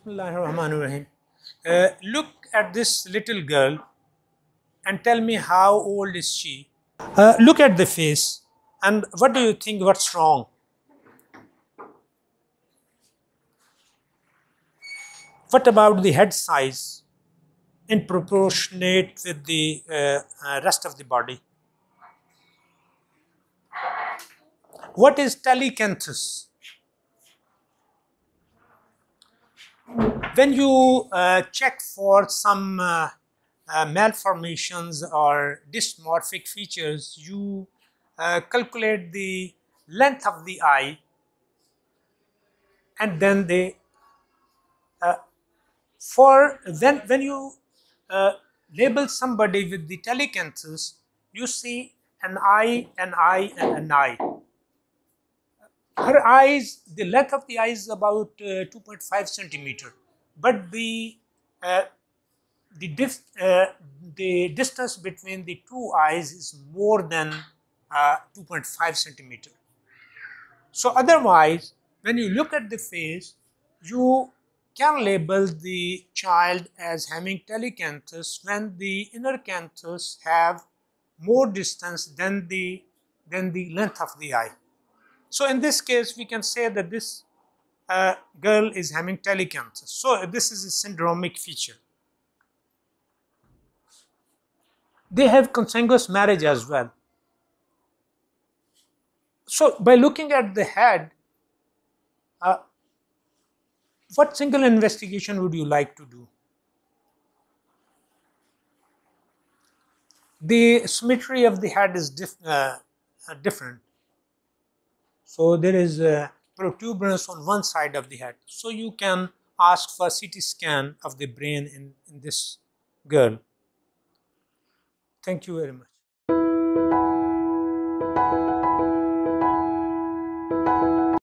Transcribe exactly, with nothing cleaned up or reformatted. Bismillahir Rahmanir Raheem. Uh, look at this little girl and tell me how old is she? Uh, look at the face and what do you think, what's wrong? What about the head size in proportionate with the uh, uh, rest of the body? What is telecanthus? When you uh, check for some uh, uh, malformations or dysmorphic features, you uh, calculate the length of the eye and then they uh, for then when you uh, label somebody with the telecanthus, you see an eye, an eye and an eye. Her eyes, the length of the eyes is about uh, two point five centimeter, but the uh, the, dif uh, the distance between the two eyes is more than uh, two point five centimeter. So otherwise, when you look at the face, you can label the child as having telecanthus when the inner canthus have more distance than the than the length of the eye. So in this case, we can say that this uh, girl is having telecanthus. So this is a syndromic feature. They have consanguineous marriage as well. So by looking at the head, uh, what single investigation would you like to do? The symmetry of the head is dif uh, different. So there is a protuberance on one side of the head. So you can ask for a C T scan of the brain in, in this girl. Thank you very much.